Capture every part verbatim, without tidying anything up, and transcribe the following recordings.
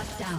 Shut down.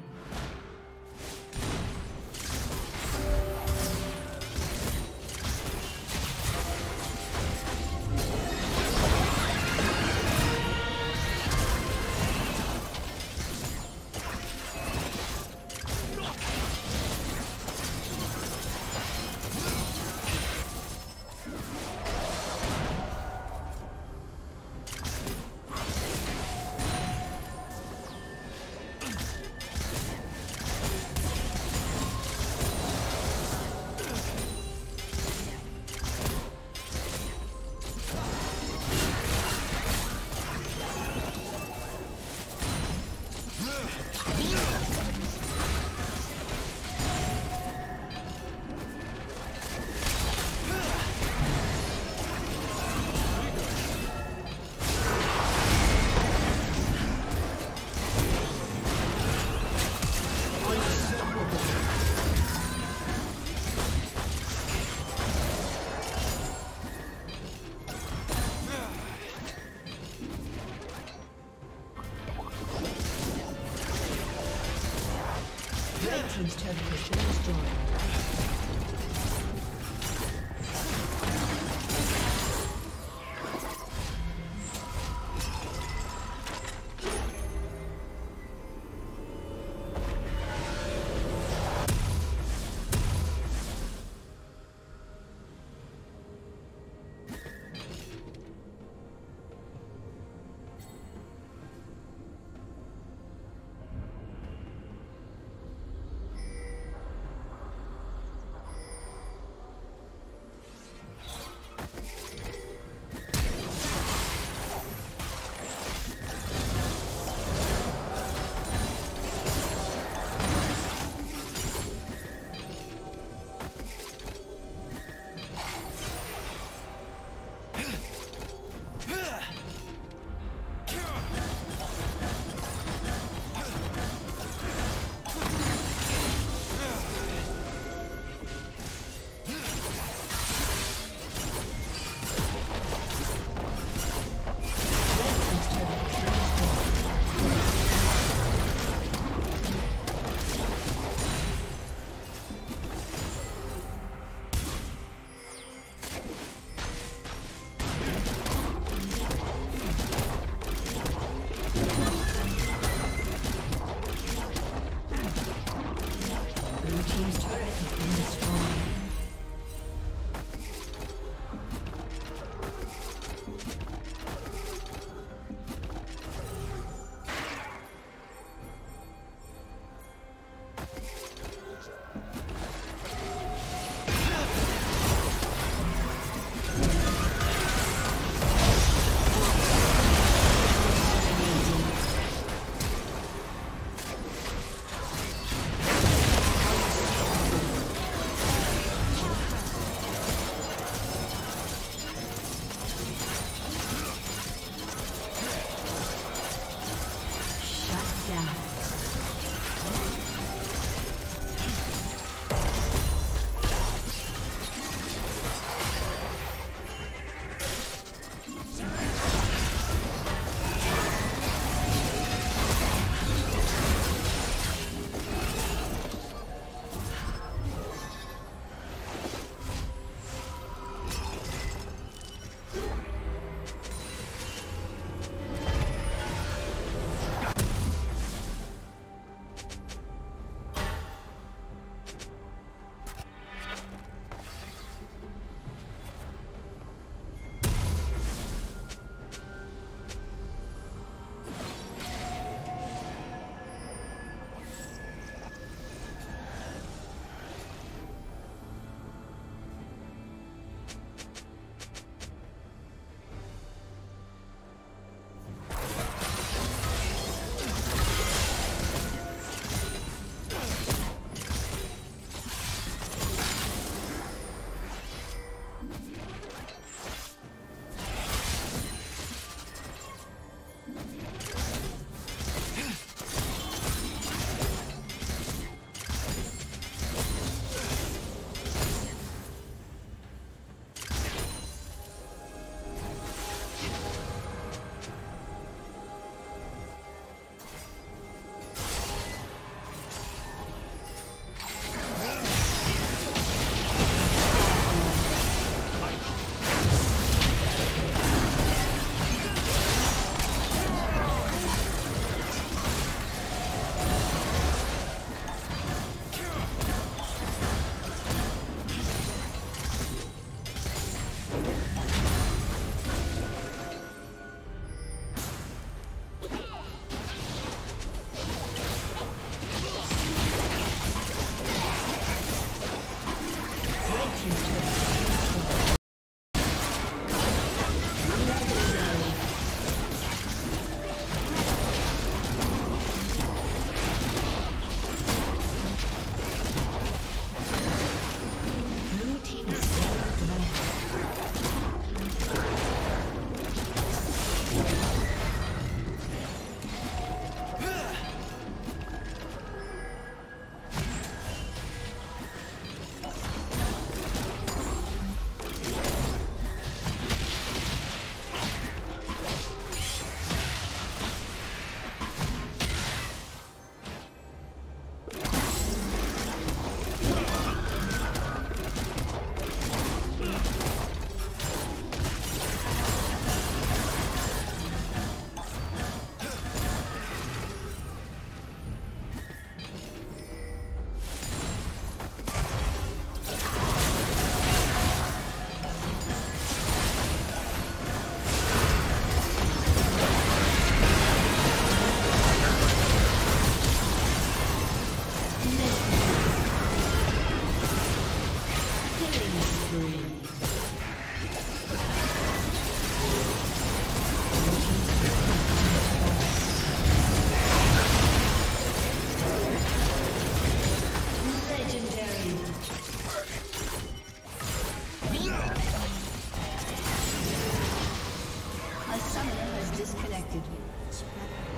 Team's turret has been destroyed.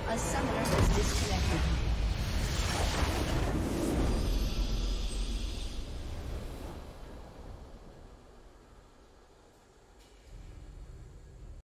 A summoner has disconnected.